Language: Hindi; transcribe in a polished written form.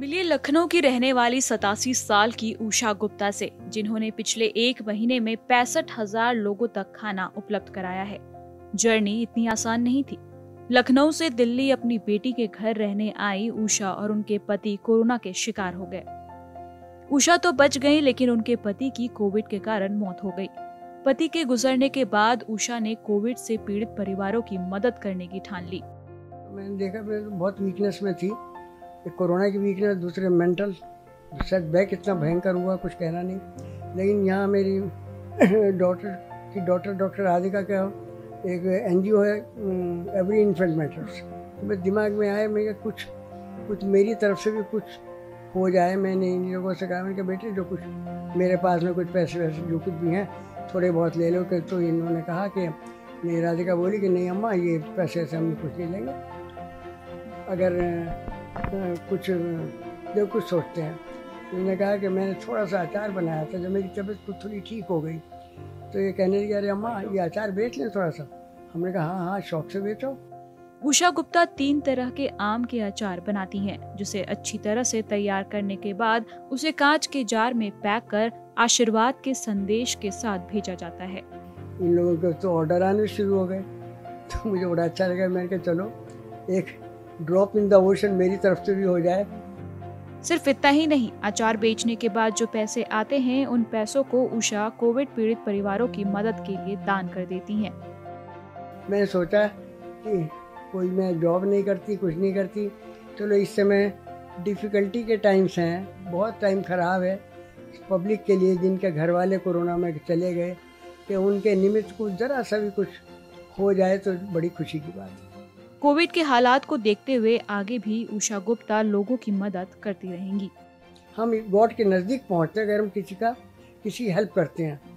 मिलिए लखनऊ की रहने वाली 87 साल की उषा गुप्ता से, जिन्होंने पिछले एक महीने में 65,000 लोगों तक खाना उपलब्ध कराया है। जर्नी इतनी आसान नहीं थी। लखनऊ से दिल्ली अपनी बेटी के घर रहने आई उषा और उनके पति कोरोना के शिकार हो गए। उषा तो बच गई, लेकिन उनके पति की कोविड के कारण मौत हो गई। पति के गुजरने के बाद उषा ने कोविड से पीड़ित परिवारों की मदद करने की ठान ली। मैंने देखा मैं बहुत वीकनेस में थी, एक कोरोना की वीकनेस, दूसरे मेंटल सेटबैक इतना भयंकर हुआ कुछ कहना नहीं। लेकिन यहाँ मेरी डॉक्टर राधिका का एक NGO है एवरी इन्फेंट मैटर्स, तो मेरे दिमाग में आया मैं कुछ मेरी तरफ से भी कुछ हो जाए। मैंने इन लोगों से कहा, मैंने कहा बेटे जो कुछ मेरे पास में कुछ पैसे वैसे जो कुछ भी हैं थोड़े बहुत ले लो। तो इन्होंने कहा कि मेरी राधिका बोली कि नहीं अम्मा, ये पैसे से हम कुछ ले लेंगे, अगर कुछ जो कुछ सोचते हैं। इन्होंने कहा कि मैंने थोड़ा सा अचार बनाया था, जब मेरी तबीयत कुछ थोड़ी ठीक हो गई तो ये कहने लगे अरे अम्मा ये अचार बेच लें थोड़ा सा। हमने कहा हाँ हाँ शौक से बेचो। उषा गुप्ता 3 तरह के आम के अचार बनाती हैं, जिसे अच्छी तरह से तैयार करने के बाद उसे कांच के जार में पैक कर आशीर्वाद के संदेश के साथ भेजा जाता है। इन लोगों के तो ऑर्डर आने शुरू हो गए, तो मुझे बड़ा अच्छा लगा। मैंने कहा चलो एक ड्रॉप इन द ओशन मेरी तरफ से भी हो जाए। सिर्फ इतना ही नहीं, अचार बेचने के बाद जो पैसे आते हैं उन पैसों को उषा कोविड पीड़ित परिवारों की मदद के लिए दान कर देती हैं। मैंने सोचा कि कोई मैं जॉब नहीं करती, कुछ नहीं करती, चलो इस समय डिफ़िकल्टी के टाइम्स हैं, बहुत टाइम ख़राब है पब्लिक के लिए, जिनके घर वाले कोरोना में चले गए, कि उनके निमित्त कुछ ज़रा सा भी कुछ हो जाए तो बड़ी खुशी की बात है। कोविड के हालात को देखते हुए आगे भी उषा गुप्ता लोगों की मदद करती रहेंगी। हम गॉड के नज़दीक पहुँचते हैं अगर हम किसी हेल्प करते हैं।